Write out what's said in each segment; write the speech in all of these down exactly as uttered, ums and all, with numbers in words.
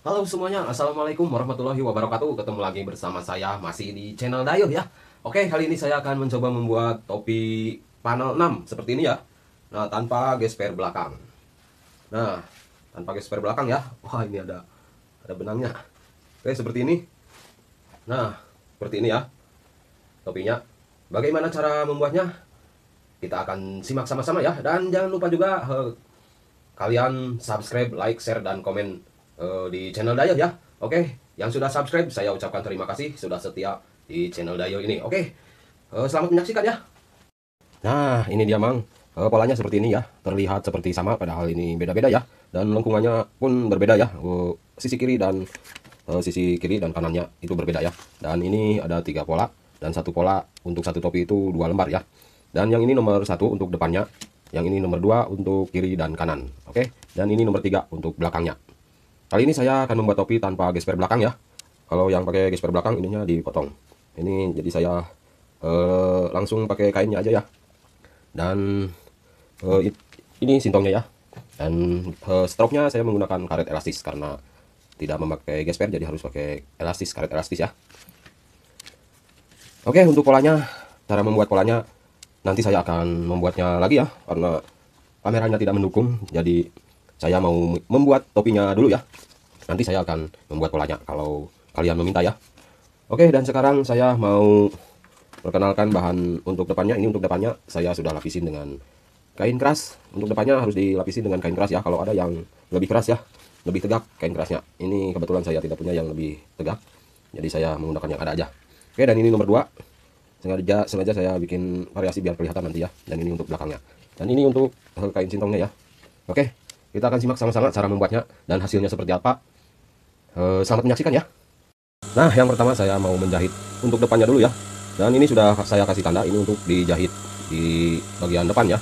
Halo semuanya, assalamualaikum warahmatullahi wabarakatuh. Ketemu lagi bersama saya masih di channel dayeuh ya. Oke, kali ini saya akan mencoba membuat topi panel enam seperti ini ya. Nah, tanpa gesper belakang. Nah, tanpa gesper belakang ya. Wah, ini ada ada benangnya. Oke, seperti ini. Nah, seperti ini ya topinya. Bagaimana cara membuatnya? Kita akan simak sama-sama ya. Dan jangan lupa juga eh, kalian subscribe, like, share, dan komen di channel dayeuh ya. Oke, yang sudah subscribe saya ucapkan terima kasih sudah setia di channel dayeuh ini. Oke, selamat menyaksikan ya. Nah, ini dia mang, polanya seperti ini ya, terlihat seperti sama padahal ini beda-beda ya, dan lengkungannya pun berbeda ya, sisi kiri dan sisi kiri dan kanannya itu berbeda ya. Dan ini ada tiga pola, dan satu pola untuk satu topi itu dua lembar ya. Dan yang ini nomor satu untuk depannya, yang ini nomor dua untuk kiri dan kanan. Oke, dan ini nomor tiga untuk belakangnya. Kali ini saya akan membuat topi tanpa gesper belakang ya. Kalau yang pakai gesper belakang ininya dipotong. Ini jadi saya eh, langsung pakai kainnya aja ya. Dan eh, it, ini sintongnya ya. Dan eh, stroke-nya saya menggunakan karet elastis karena tidak memakai gesper, jadi harus pakai elastis, karet elastis ya. Oke, untuk polanya, cara membuat polanya nanti saya akan membuatnya lagi ya, karena kameranya tidak mendukung, jadi saya mau membuat topinya dulu ya. Nanti saya akan membuat polanya kalau kalian meminta ya. Oke, dan sekarang saya mau perkenalkan bahan untuk depannya. Ini untuk depannya saya sudah lapisin dengan kain keras. Untuk depannya harus dilapisin dengan kain keras ya. Kalau ada yang lebih keras ya, lebih tegak kain kerasnya. Ini kebetulan saya tidak punya yang lebih tegak, jadi saya menggunakan yang ada aja. Oke, dan ini nomor dua. Sengaja, sengaja saya bikin variasi biar kelihatan nanti ya. Dan ini untuk belakangnya. Dan ini untuk kain sintongnya ya. Oke, kita akan simak sama-sama cara membuatnya dan hasilnya seperti apa. E, selamat menyaksikan ya. Nah, yang pertama saya mau menjahit untuk depannya dulu ya. Dan ini sudah saya kasih tanda, ini untuk dijahit di bagian depan ya.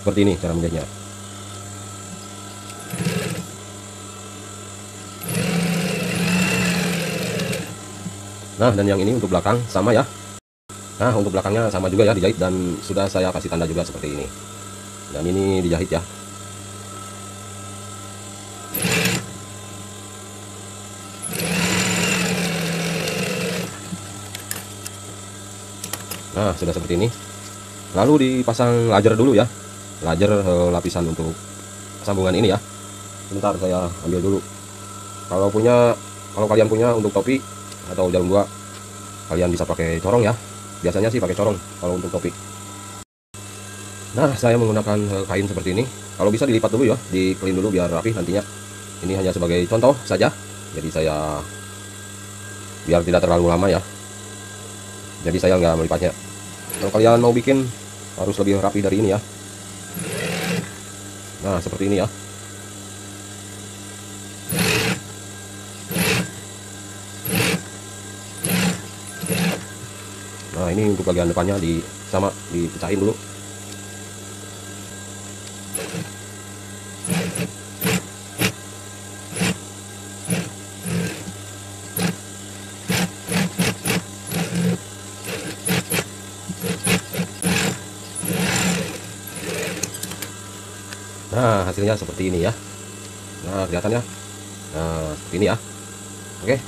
Seperti ini cara menjahitnya. Nah, dan yang ini untuk belakang sama ya. Nah, untuk belakangnya sama juga ya dijahit, dan sudah saya kasih tanda juga seperti ini. Dan ini dijahit ya. Nah, sudah seperti ini. Lalu dipasang lajer dulu ya. Lajer eh, lapisan untuk sambungan ini ya. Sebentar saya ambil dulu. Kalau punya, kalau kalian punya untuk topi atau jarum dua, kalian bisa pakai corong ya. Biasanya sih pakai corong kalau untuk topi. Nah, saya menggunakan eh, kain seperti ini. Kalau bisa dilipat dulu ya, dikelin dulu biar rapi nantinya. Ini hanya sebagai contoh saja. Jadi saya biar tidak terlalu lama ya. Jadi saya nggak melipatnya. Kalau kalian mau bikin harus lebih rapi dari ini ya. Nah, seperti ini ya. Nah, ini untuk bagian depannya di sama dipecahin dulu. Nah, hasilnya seperti ini ya. Nah, kelihatannya nah seperti ini ya. Oke,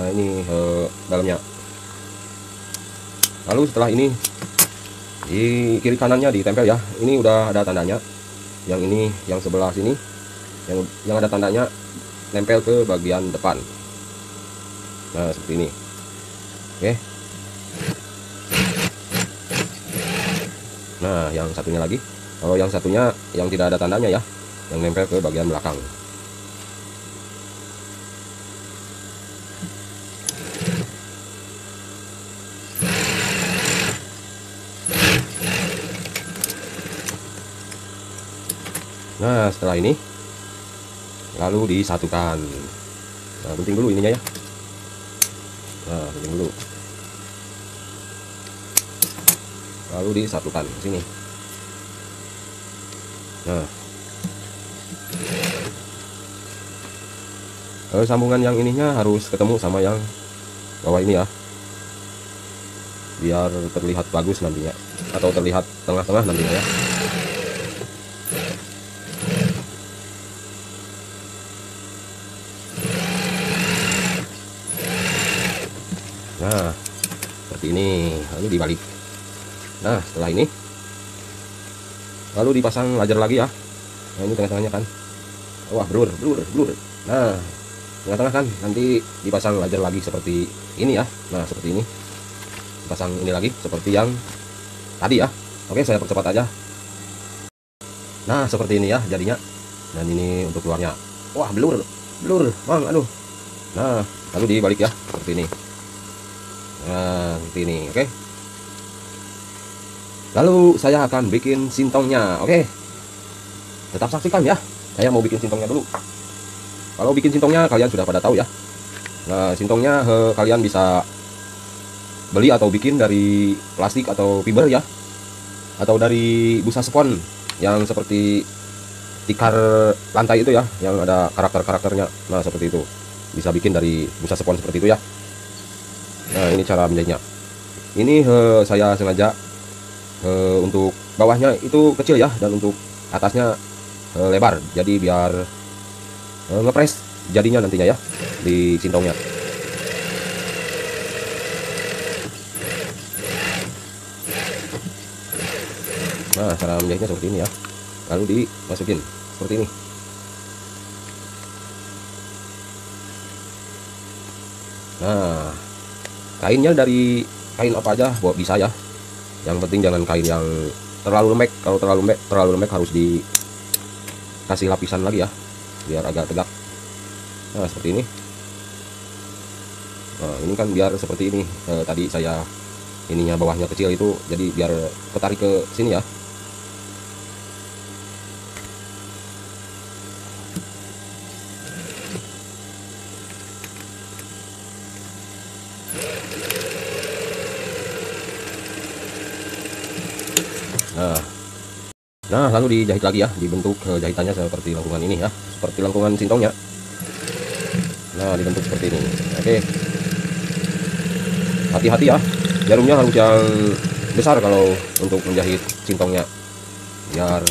nah ini eh, dalamnya. Lalu setelah ini di kiri kanannya ditempel ya. Ini udah ada tandanya. Yang ini, yang sebelah sini, yang yang ada tandanya nempel ke bagian depan. Nah, seperti ini. Oke, nah yang satunya lagi. Kalau yang satunya yang tidak ada tandanya ya, yang nempel ke bagian belakang. Nah, setelah ini lalu disatukan. Nah, penting dulu ininya ya. Nah, penting dulu. Lalu disatukan ke sini. Nah, lalu sambungan yang ininya harus ketemu sama yang bawah ini ya, biar terlihat bagus nantinya, atau terlihat tengah-tengah nantinya ya. seperti ini, lalu dibalik. Nah, setelah ini lalu dipasang layer lagi ya. Nah, ini tengah-tengahnya kan. Wah, blur, blur, blur. Nah, tengah-tengah kan nanti dipasang layer lagi seperti ini ya. Nah, seperti ini. Pasang ini lagi seperti yang tadi ya. Oke, saya percepat aja. Nah, seperti ini ya jadinya. Dan ini untuk luarnya. Wah, blur, blur, Bang, aduh. Nah, lalu dibalik ya seperti ini. Nah, seperti ini, oke. Lalu saya akan bikin sintongnya, oke. Tetap saksikan ya. Saya mau bikin sintongnya dulu. Kalau bikin sintongnya kalian sudah pada tahu ya. Nah, sintongnya eh, kalian bisa beli atau bikin dari plastik atau fiber ya. Atau dari busa spons yang seperti tikar lantai itu ya, yang ada karakter-karakternya. Nah, seperti itu. Bisa bikin dari busa spons seperti itu ya. Nah, ini cara menjahitnya. Ini eh, saya sengaja eh, untuk bawahnya itu kecil ya, dan untuk atasnya eh, lebar. Jadi biar eh, ngepres jadinya nantinya ya di sintongnya. Nah, cara menjahitnya seperti ini ya. Lalu dimasukin seperti ini. Nah, kainnya dari kain apa aja bisa ya. Yang penting jangan kain yang terlalu lembek. Kalau terlalu lembek, terlalu lembek harus dikasih lapisan lagi ya, biar agak tegak. Nah, seperti ini. Nah, ini kan biar seperti ini. Eh, tadi saya ininya bawahnya kecil itu, jadi biar ketarik ke sini ya. Nah, nah lalu dijahit lagi ya, dibentuk jahitannya seperti lengkungan ini ya, seperti lengkungan sintongnya. Nah, dibentuk seperti ini. Oke, hati-hati ya, jarumnya harus yang besar kalau untuk menjahit sintongnya, biar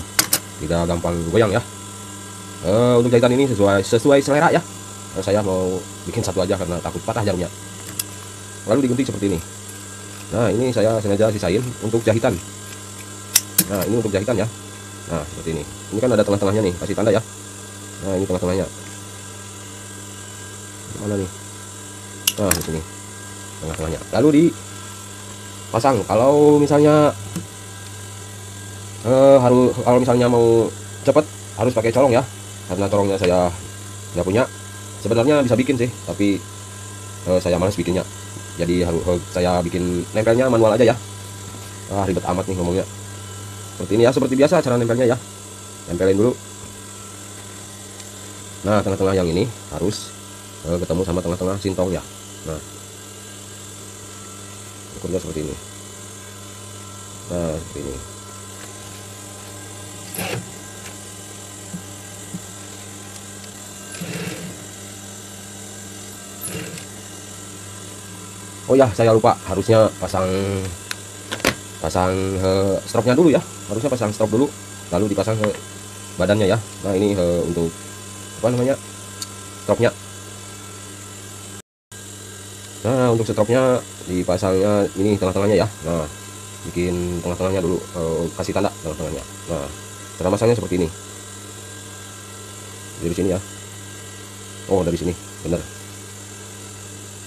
tidak gampang goyang ya. E, untuk jahitan ini sesuai sesuai selera ya. E, saya mau bikin satu aja karena takut patah jarumnya. Lalu digunting seperti ini. Nah, ini saya sengaja sisain untuk jahitan. Nah, ini untuk jahitan ya. Nah, seperti ini. Ini kan ada tengah-tengahnya nih, kasih tanda ya. Nah, ini tengah-tengahnya. Mana nih? Nah, di sini. Tengah-tengahnya. Lalu dipasang. Kalau misalnya eh, harus kalau misalnya mau cepet harus pakai colong ya. Karena colongnya saya nggak punya. Sebenarnya bisa bikin sih, tapi eh, saya malas bikinnya. Jadi harus eh, saya bikin nempelnya manual aja ya. Ah, ribet amat nih ngomongnya. Seperti ini ya, seperti biasa cara nempelnya ya. Tempelin dulu. Nah, tengah-tengah yang ini harus eh, ketemu sama tengah-tengah sintong ya. Nah, ukurnya seperti ini. Nah, seperti ini. Oh ya, saya lupa, harusnya pasang pasang eh, stropnya dulu ya. Harusnya pasang strop dulu, lalu dipasang ke badannya ya. Nah, ini he, untuk apa namanya, stropnya. Nah, untuk stropnya dipasangnya ini tengah-tengahnya ya. Nah, bikin tengah-tengahnya dulu, e, kasih tanda tengah-tengahnya. Nah, cara masangnya seperti ini. Dari sini ya. Oh, dari sini, bener.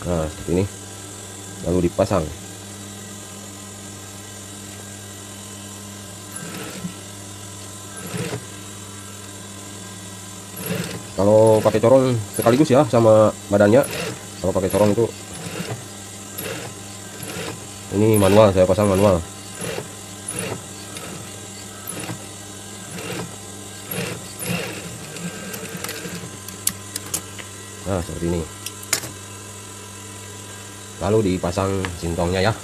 Nah, seperti ini. Lalu dipasang. Kalau pakai corong sekaligus ya sama badannya. Kalau pakai corong itu ini manual, saya pasang manual. Nah, seperti ini. Lalu dipasang sintongnya ya.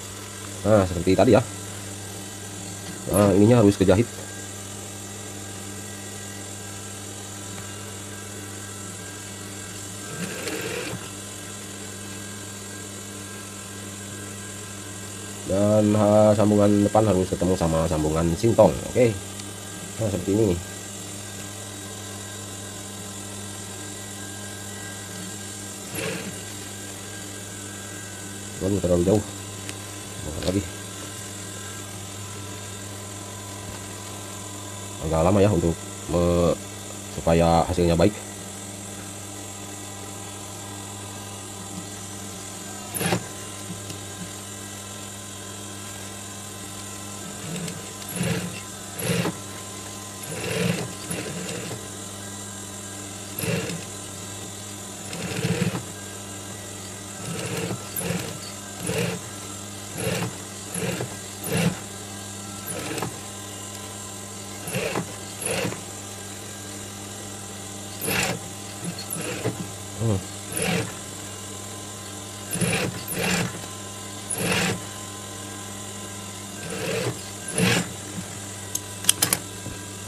Nah, seperti tadi ya. Nah, ininya harus kejahit. Dan ha, sambungan depan harus ketemu sama sambungan sintong. Oke, okay. Nah, seperti ini. Belum terlalu jauh. lagi. Agak lama ya untuk me, supaya hasilnya baik.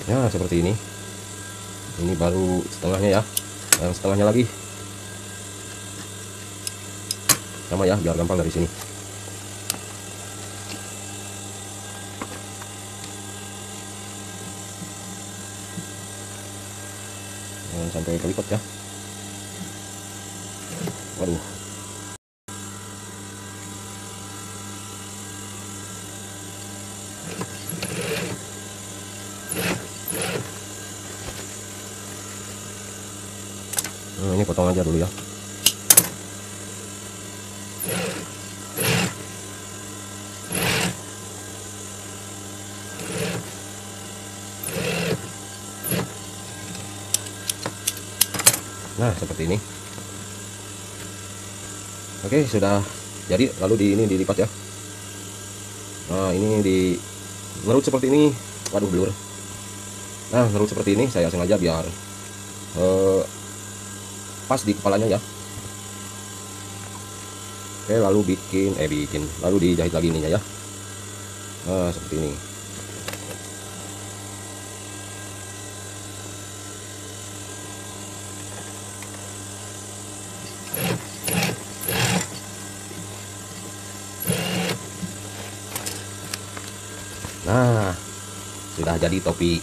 Ya, seperti ini. Ini baru setengahnya ya. Yang setengahnya lagi. Sama ya, biar gampang dari sini. Jangan sampai kelipat ya. Waduh. Hmm, ini potong aja dulu ya. Nah, seperti ini. Oke, sudah jadi. Lalu di ini dilipat ya. Nah, ini di ngerut seperti ini. Waduh, blur. Nah, ngerut seperti ini saya sengaja biar eh, pas di kepalanya ya. Oke, lalu bikin eh bikin lalu dijahit lagi ininya ya. Nah, seperti ini. Nah, sudah jadi topi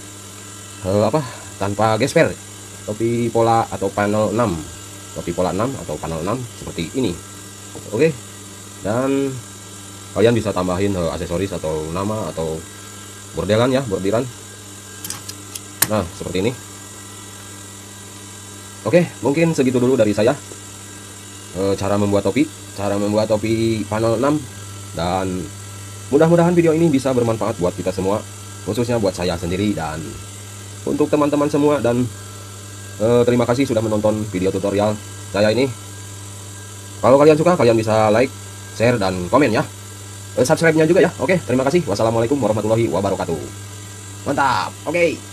eh, apa tanpa gesper, topi pola atau panel enam, topi pola enam atau panel enam seperti ini. Oke, dan kalian bisa tambahin eh, aksesoris atau nama atau bordelan ya, bordiran. Nah, seperti ini. Oke, mungkin segitu dulu dari saya eh, cara membuat topi, cara membuat topi panel enam, dan mudah-mudahan video ini bisa bermanfaat buat kita semua, khususnya buat saya sendiri dan untuk teman-teman semua. Dan eh, terima kasih sudah menonton video tutorial saya ini. Kalau kalian suka, kalian bisa like, share, dan komen ya. Eh, subscribe-nya juga ya. Oke, terima kasih. Wassalamualaikum warahmatullahi wabarakatuh. Mantap. Oke.